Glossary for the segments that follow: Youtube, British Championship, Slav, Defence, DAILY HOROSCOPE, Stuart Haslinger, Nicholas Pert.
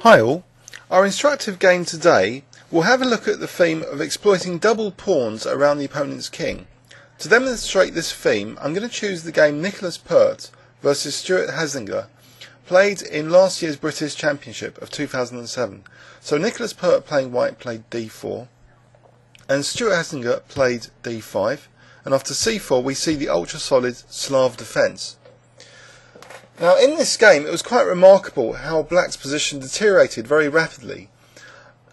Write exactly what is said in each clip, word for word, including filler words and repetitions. Hi all, our instructive game today will have a look at the theme of exploiting double pawns around the opponent's king. To demonstrate this theme, I'm going to choose the game Nicholas Pert versus Stuart Haslinger, played in last year's British Championship of two thousand seven. So Nicholas Pert playing white played d four, and Stuart Haslinger played d five, and after c four we see the ultra-solid Slav defence. Now in this game it was quite remarkable how black's position deteriorated very rapidly,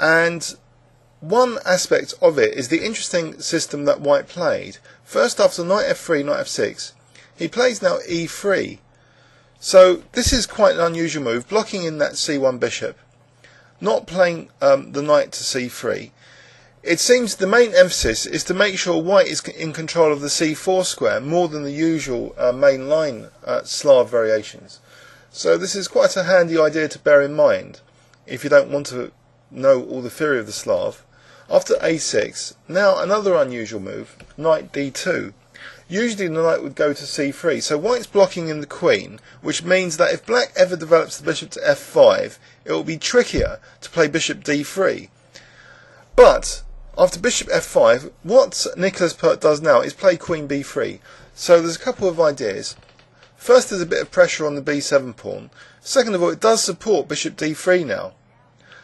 and one aspect of it is the interesting system that white played. First, after knight f three, knight f six, he plays now e three. So this is quite an unusual move, blocking in that c one bishop, not playing um, the knight to c three. It seems the main emphasis is to make sure white is in control of the c four square more than the usual uh, main line uh, Slav variations. So this is quite a handy idea to bear in mind if you don't want to know all the theory of the Slav. After a six, now another unusual move, knight d two. Usually the knight would go to c three, so white's blocking in the queen, which means that if black ever develops the bishop to f five, it will be trickier to play bishop d three. But after bishop f five, what Nicholas Pert does now is play queen b three. So there's a couple of ideas. First, there's a bit of pressure on the b seven pawn. Second of all, it does support bishop d three now.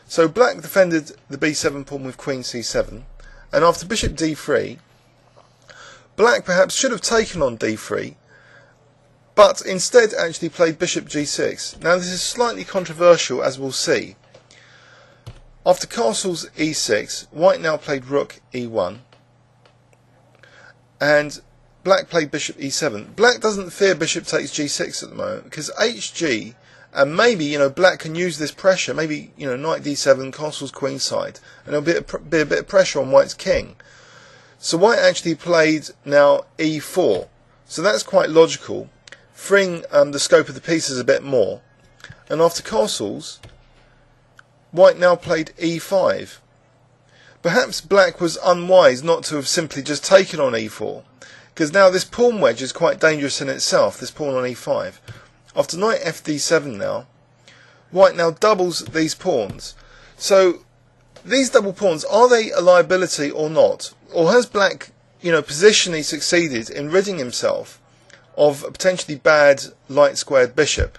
So black defended the b seven pawn with queen c seven. And after bishop d three, black perhaps should have taken on d three, but instead actually played bishop g six. Now this is slightly controversial, as we'll see. After castles e six, white now played rook e one, and black played bishop e seven. Black doesn't fear bishop takes g six at the moment, because hg, and maybe, you know, black can use this pressure, maybe, you know, knight d seven, castles queenside, and there'll be a, be a bit of pressure on white's king. So white actually played now e four, so that's quite logical, freeing um, the scope of the pieces a bit more. And after castles, white now played e five. Perhaps black was unwise not to have simply just taken on e four, because now this pawn wedge is quite dangerous in itself, this pawn on e five. After knight f d seven now, white now doubles these pawns. So these double pawns, are they a liability or not? Or has black, you know, positionally succeeded in ridding himself of a potentially bad light squared bishop?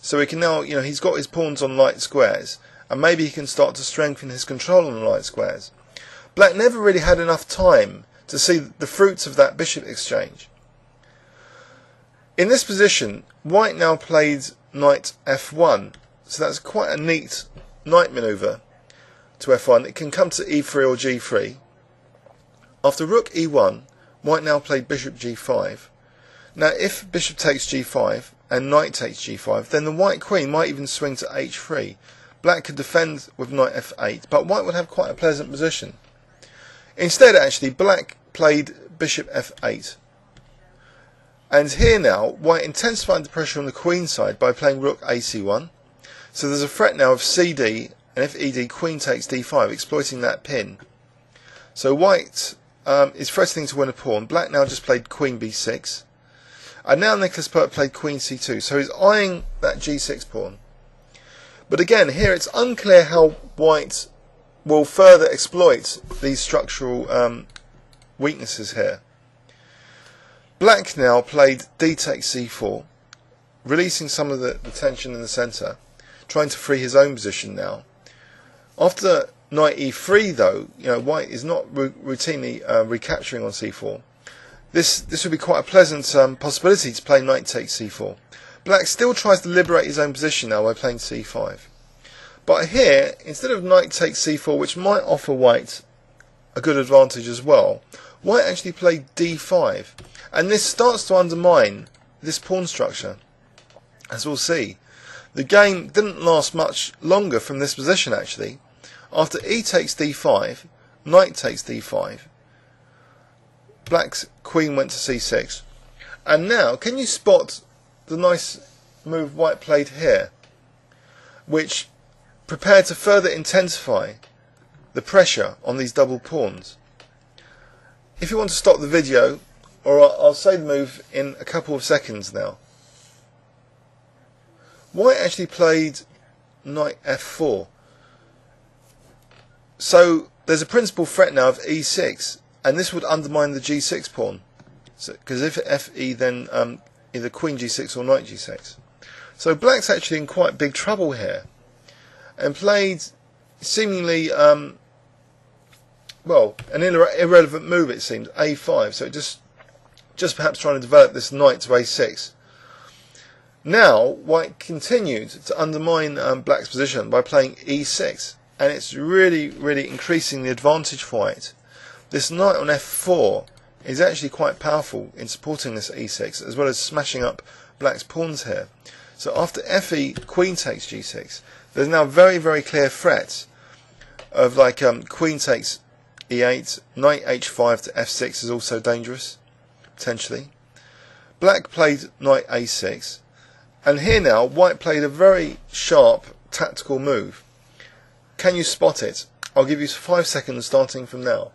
So he can now, you know, he's got his pawns on light squares, and maybe he can start to strengthen his control on the light squares. Black never really had enough time to see the fruits of that bishop exchange. In this position, white now played knight f one, so that's quite a neat knight manoeuvre to f one. It can come to e three or g three. After rook e one, white now played bishop g five. Now if bishop takes g five and knight takes g five, then the white queen might even swing to h three. Black could defend with knight f eight, but white would have quite a pleasant position. Instead, actually, black played bishop f eight. And here now, white intensified the pressure on the queen side by playing rook a c one. So there's a threat now of c d, and if e d, queen takes d five, exploiting that pin. So white um, is threatening to win a pawn. Black now just played queen b six. And now Nicholas Pert played queen c two, so he's eyeing that g six pawn. But again, here it's unclear how white will further exploit these structural um, weaknesses here. Black now played d takes c four, releasing some of the, the tension in the centre, trying to free his own position now. After knight e three, though, you know, white is not routinely uh, recapturing on c four. This this would be quite a pleasant um, possibility to play knight takes c four. Black still tries to liberate his own position now by playing c five. But here, instead of knight takes c four, which might offer white a good advantage as well, white actually played d five. And this starts to undermine this pawn structure, as we'll see. The game didn't last much longer from this position, actually. After e takes d five, knight takes d five, black's queen went to c six. And now, can you spot the nice move white played here, which prepared to further intensify the pressure on these double pawns? If you want to stop the video, or I'll, I'll say the move in a couple of seconds now. White actually played knight f four. So there's a principal threat now of e six, and this would undermine the g six pawn, because so, if fe, then um, either queen g six or knight g six. So black's actually in quite big trouble here, and played seemingly um, well an irre irrelevant move, it seems, a five. So it just just perhaps trying to develop this knight to a six. Now white continued to undermine um, black's position by playing e six, and it's really really increasing the advantage for it. This knight on f four is actually quite powerful in supporting this e six, as well as smashing up black's pawns here. So after fe, queen takes g six, there's now very very clear threats of like um, queen takes e eight, knight h five to f six is also dangerous potentially. Black played knight a six, and here now white played a very sharp tactical move. Can you spot it? I'll give you five seconds starting from now.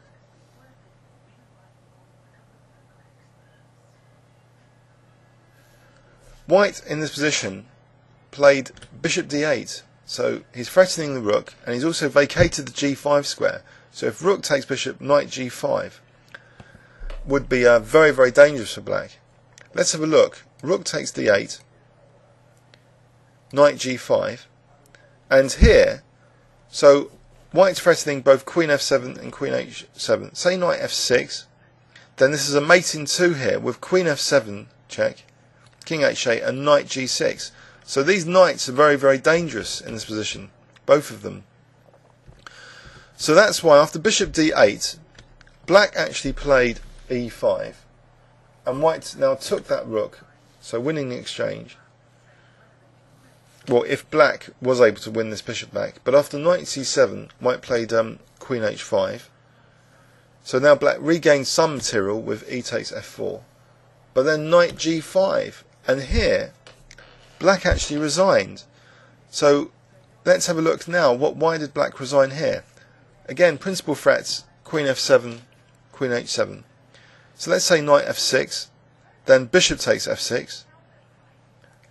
White in this position played bishop d eight, so he's threatening the rook, and he's also vacated the g five square. So if rook takes bishop, knight g five would be uh, very very dangerous for black. Let's have a look. Rook takes d eight, knight g five, and here, so white's threatening both queen f seven and queen h seven. Say knight f six, then this is a mating two here with queen f seven check, king h eight, and knight g six. So these knights are very very dangerous in this position, both of them. So that's why after bishop d eight, black actually played e five, and white now took that rook, so winning the exchange. Well, if black was able to win this bishop back, but after knight c seven, white played um, queen h five. So now black regains some material with e takes f four. But then knight g five, and here black actually resigned. So let's have a look now. What? Why did black resign here? Again, principal threats, queen f seven, queen h seven. So let's say knight f six, then bishop takes f six.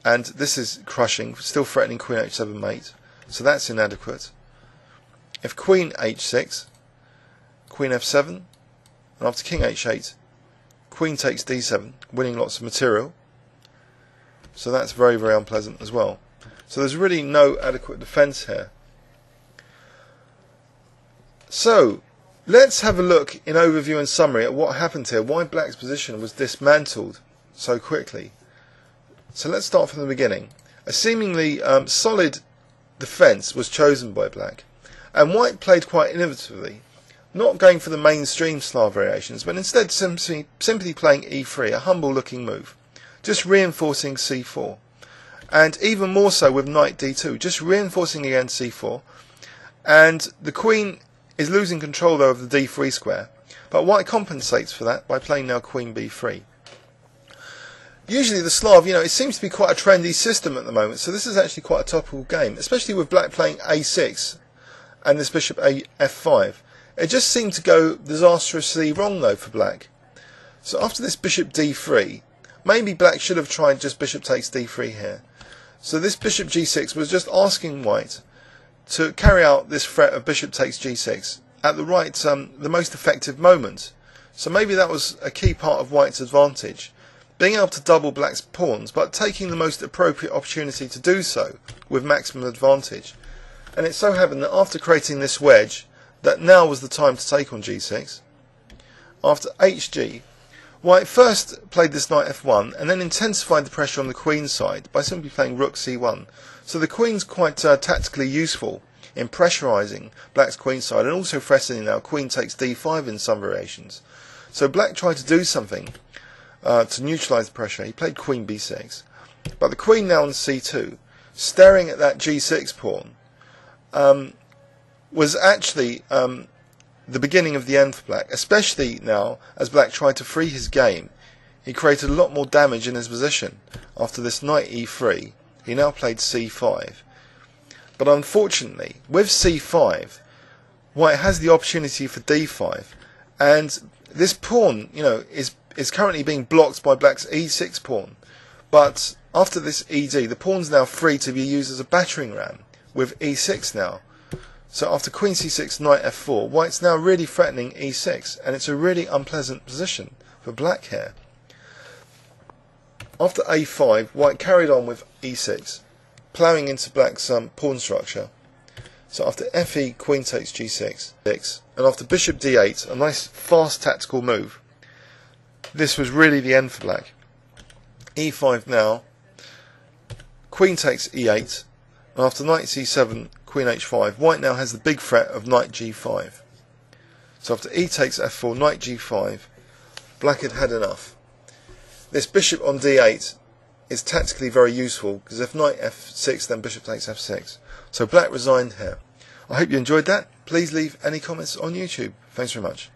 And this is crushing, still threatening queen h seven mate, so that's inadequate. If queen h six, queen f seven, and after king h eight, queen takes d seven, winning lots of material. So that's very, very unpleasant as well. So there's really no adequate defense here. So let's have a look in overview and summary at what happened here, why black's position was dismantled so quickly. So let's start from the beginning. A seemingly um, solid defence was chosen by black, and white played quite innovatively, not going for the mainstream style variations, but instead simply, simply playing e three, a humble looking move, just reinforcing c four, and even more so with knight d two, just reinforcing again c four, and the queen is losing control though of the d three square, but white compensates for that by playing now queen b three. Usually the Slav, you know, it seems to be quite a trendy system at the moment, so this is actually quite a topical game, especially with black playing a six and this bishop f five. It just seemed to go disastrously wrong though for black. So after this bishop d three, maybe black should have tried just bishop takes d three here. So this bishop g six was just asking white to carry out this threat of bishop takes g six at the right, um, the most effective moment. So maybe that was a key part of white's advantage, being able to double black's pawns, but taking the most appropriate opportunity to do so with maximum advantage. And it so happened that after creating this wedge, that now was the time to take on g six. After hg, white first played this knight f one, and then intensified the pressure on the queen's side by simply playing rook c one. So the queen's quite uh, tactically useful in pressurising black's queen side, and also threatening now queen takes d five in some variations. So black tried to do something Uh, to neutralise the pressure. He played queen b six, but the queen now on c two, staring at that g six pawn, um, was actually um, the beginning of the end for black, especially now as black tried to free his game. He created a lot more damage in his position. After this knight e three, he now played c five, but unfortunately with c five, white has the opportunity for d five, and this pawn, you know, is is currently being blocked by black's e six pawn, but after this ed, the pawn's now free to be used as a battering ram. with e six now. So after queen c six, knight f four, white's now really threatening e six, and it's a really unpleasant position for black here. After a five, white carried on with e six, ploughing into black's um, pawn structure. So after fe, queen takes g six, and after bishop d eight, a nice fast tactical move. This was really the end for black. e five now, queen takes e eight, and after knight c seven, queen h five, white now has the big threat of knight g five. So after e takes f four, knight g five, black had had enough. This bishop on d eight is tactically very useful, because if knight f six, then bishop takes f six. So black resigned here. I hope you enjoyed that. Please leave any comments on YouTube. Thanks very much.